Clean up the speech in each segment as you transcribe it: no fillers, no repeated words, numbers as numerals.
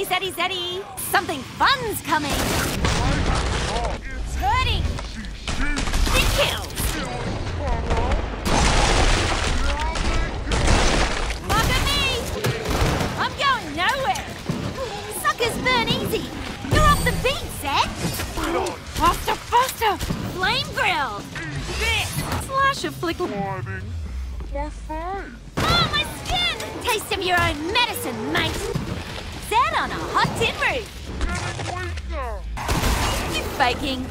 Zeddy, Zeddy, Zeddy! Something fun's coming! It's hurting! The kill! Look at me! I'm going nowhere! Suckers burn easy! You're off the beat, Zed! Faster, faster! Flame grill! Slash a flickle! My face! Oh, my skin! Taste of your own medicine, mate! Zen on a hot tin roof! You faking!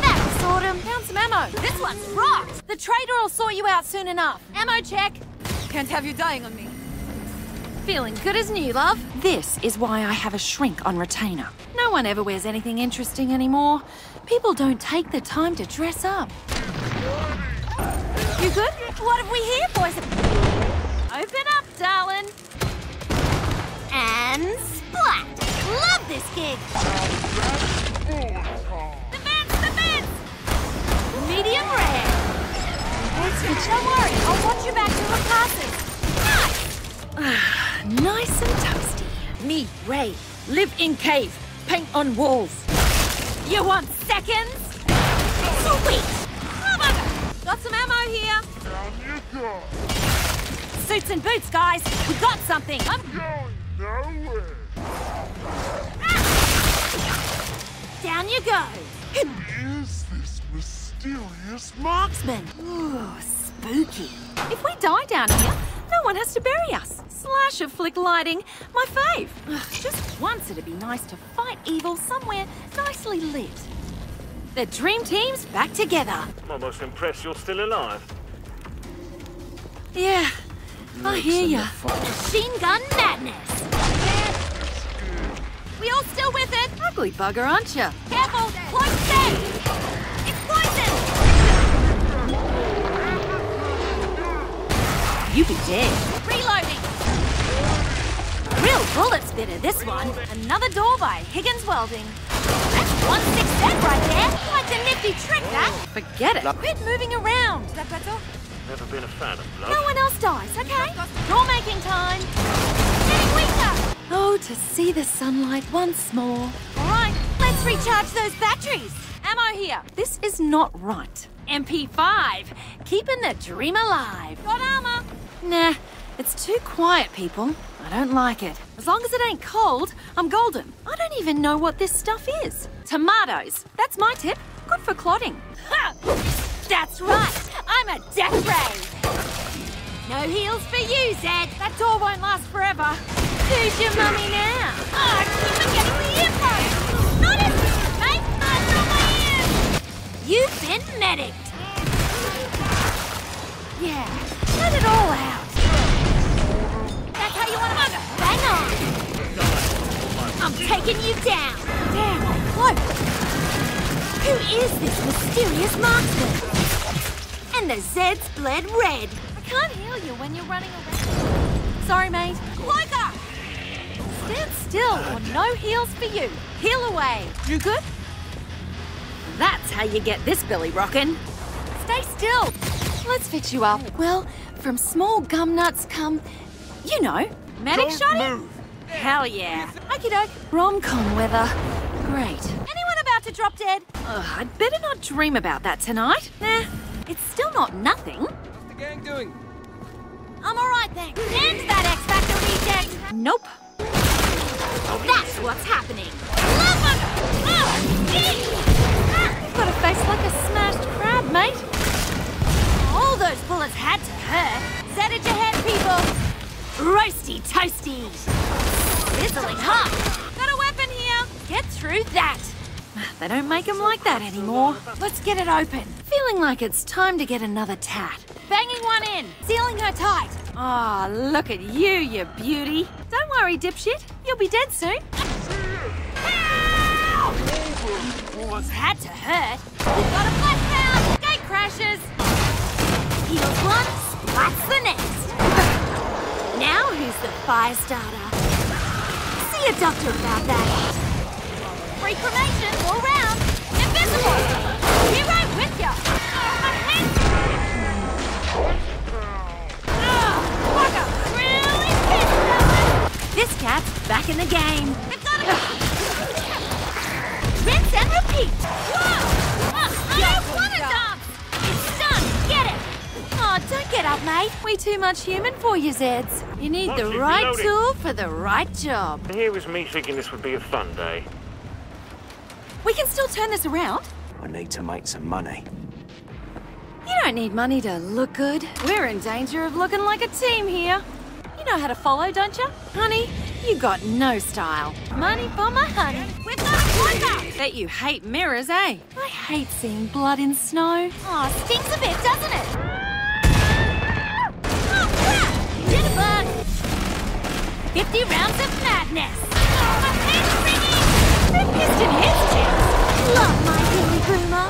That'll sort him! Found some ammo! This one's rocked! The trader will sort you out soon enough! Ammo check! Can't have you dying on me! Feeling good as new, love? This is why I have a shrink on retainer. No one ever wears anything interesting anymore. People don't take the time to dress up. You good? What have we here, boys? Open up, darling. And splat! Love this gig! The bits, the bits! Medium rare. Don't worry, I'll watch you back to the classes. Nice! Nice and toasty. Me, Ray. Live in cave. Paint on walls. You want seconds? Sweet! Got some ammo here. Down you go. Suits and boots, guys. We got something. I'm going nowhere. Ah! Down you go. Who is this mysterious marksman? Ooh, spooky. If we die down here, no one has to bury us. Slash of flick lighting, my fave. Ugh, just once it'd be nice to fight evil somewhere nicely lit. The dream team's back together. I'm almost impressed you're still alive. Yeah, I hear ya. Machine gun madness. We all still with it? Ugly bugger, aren't ya? Careful, poison! It's poison! You be dead. Reloading. Real bullets bitter, this one. Another door by Higgins Welding. That's 167 right there. Quite a nifty trick, that. Forget it. Quit moving around. Is that better? Never been a fan of blood. No one else dies, okay? Door making time. Getting weaker. Oh, to see the sunlight once more. All right, let's recharge those batteries. Ammo here. This is not right. MP5, keeping the dream alive. Got armor? Nah, it's too quiet, people. I don't like it. As long as it ain't cold, I'm golden. I don't even know what this stuff is. Tomatoes. That's my tip. Good for clotting. Ha! That's right. I'm a death ray. No heals for you, Zed. That door won't last forever. Who's your mummy now? Oh, I keep forgetting the earphones. Not in here, mate. That's not my ears. You've been medicked. Yeah, let it all out. How you want to mug her? Bang on! I'm taking you down! Down! Close! Who is this mysterious marksman? And the Zed's bled red! I can't heal you when you're running around. Sorry, mate. Cloaker! Stand still or no heals for you. Heal away. You good? That's how you get this Billy rockin'. Stay still. Let's fit you up. Well, from small gum nuts come... You know, medic shot him? Hell yeah. Okie doke. Rom-com weather. Great. Anyone about to drop dead? Ugh, I'd better not dream about that tonight. Nah, it's still not nothing. What's the gang doing? I'm alright, thanks. End that X-Factor reject. Nope. That's what's happening. Love him! Oh, gee! You've got a face like a smashed crab, mate. All those bullets had to hurt. Set at your head, people. Roasty toasty! Sizzling hot! Got a weapon here! Get through that! They don't make them like that anymore. Let's get it open. Feeling like it's time to get another tat. Banging one in! Sealing her tight! Ah, oh, look at you, you beauty! Don't worry, dipshit. You'll be dead soon. Help! It's had to hurt. We've got a flash down! Gate crashes! Heals one, splats the next! Now who's the fire starter? See a doctor about that. Free cremation all round. Invisible. Be right with ya. My head. Oh, fucker. Really pissed about this. This cat's back in the game. It's up, mate. We too much human for you, Zeds. You need the right tool for the right job. Here was me thinking this would be a fun day. We can still turn this around. I need to make some money. You don't need money to look good. We're in danger of looking like a team here. You know how to follow, don't you? Honey, you got no style. Money for my honey. We've got a climber! Bet you hate mirrors, eh? I hate seeing blood in snow. Aw, oh, stinks a bit, doesn't it? Oh, crap! Jitterbug! 50 rounds of madness! Oh, my head's ringing! The piston hits chips! Love my Billy Groomer!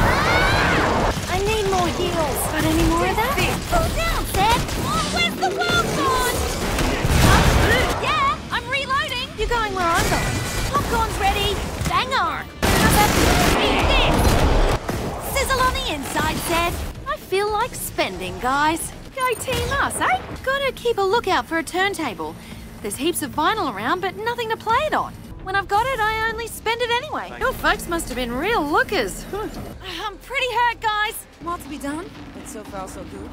Ah! I need more heels. Got any more of that? Pull down, Zed! Oh, where's the wild corn? Yeah, I'm reloading. You're going where I'm going. Popcorn's ready. Bang on. Sizzle on the inside, Zed. I feel like spending, guys. Go team us, eh? Gotta keep a lookout for a turntable. There's heaps of vinyl around, but nothing to play it on. When I've got it, I only spend it anyway. Your folks must have been real lookers. I'm pretty hurt, guys. More to be done, but so far so good.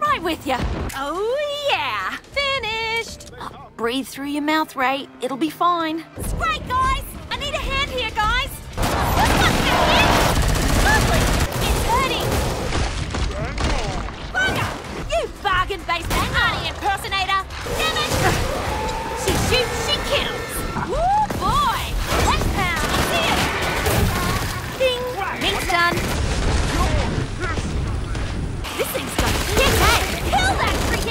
Right with you. Oh, yeah. Finished. Oh, breathe through your mouth, Ray. It'll be fine. It's great, guys. I need a hand here, guys. Lovely. It's hurting. Bugger. You bargain-based honey impersonator. Damn it. She shoots, she kills. Woo, boy. Let's pound. I see it. Ding. Mink's done. This thing's got to get out. Kill that freaking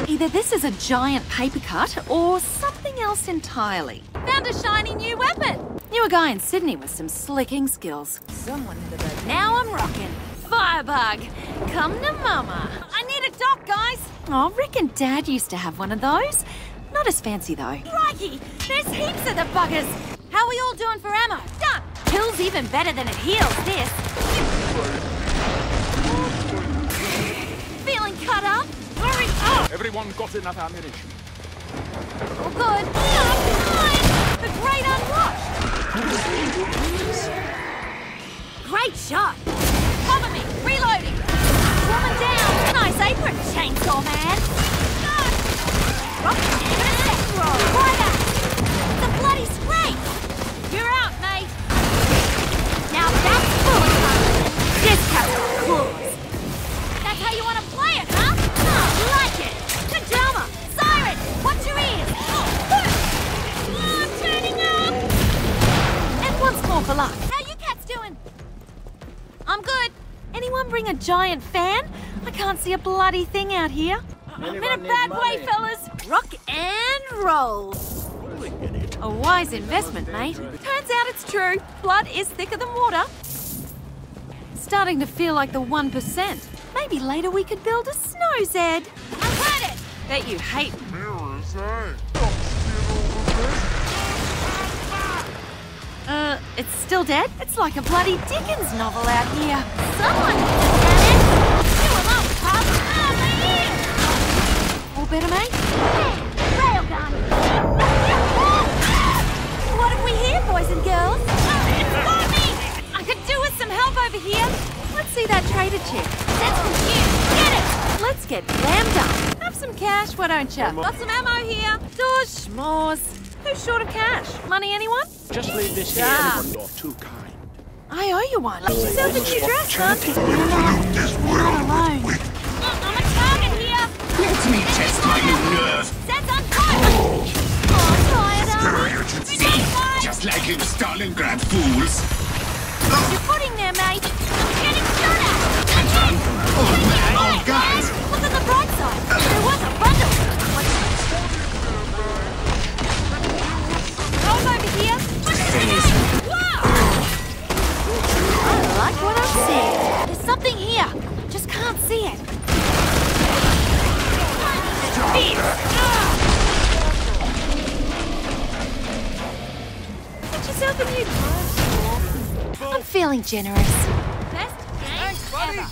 cow! Either this is a giant paper cut or something else entirely. Found a shiny new weapon. Knew a guy in Sydney with some slicking skills. Someone had a bad day. Now I'm rocking. Firebug, come to mama. I need a dock, guys. Oh, reckon Dad used to have one of those. Not as fancy though. Crikey, there's heaps of the buggers. How are we all doing for ammo? Done. Kills even better than it heals this. Feeling cut up? Hurry up! Everyone got enough ammunition. All good. Not the great unwashed. Great shot. Cover me. Reloading. Woman down. Can I say for a chainsaw man? Go. Rocket and a death roll. Right up. The bloody scrape. You're out, mate. Now that's bullet time. This car's cool. How you want to play it, huh? Oh, like it! Kajama! Siren! Watch your ears! Oh, I'm turning up! And once more for luck. How you cats doing? I'm good. Anyone bring a giant fan? I can't see a bloody thing out here. I'm in a bad way, fellas. Rock and roll. A wise investment, mate. Turns out it's true. Blood is thicker than water. Starting to feel like the 1%. Maybe later we could build a snow Zed. I heard it! Bet you hate mirrors, eh? It's still dead? It's like a bloody Dickens novel out here. Someone needs to get it! Do a lump, pup! Oh, my ear! All better, mate? Hey, railgun! What have we here, boys and girls? Oh, it's got me! I could do with some help over here. Let's see that trader chick. That's confused. Get it! Let's get glammed up. Have some cash, why don't you? Got some ammo here. Dosh schmores. Who's short of cash? Money, anyone? Just leave this here. You're too kind. I owe you one. Love yourself a new dress, huh? I'm alone. I'm a target here. Let me test my nerve. That's on fire. Oh, tired, aren't we? We just like him, Stalingrad fools. Put your foot in there, mate. I'm getting shot at. Oh, man. Oh, guys. Look at the bright side. There was a bundle. Roll over here. Whoa! I like what I'm seeing. There's something here. Just can't see it. Get yourself a new car. I'm feeling generous. Best game ever.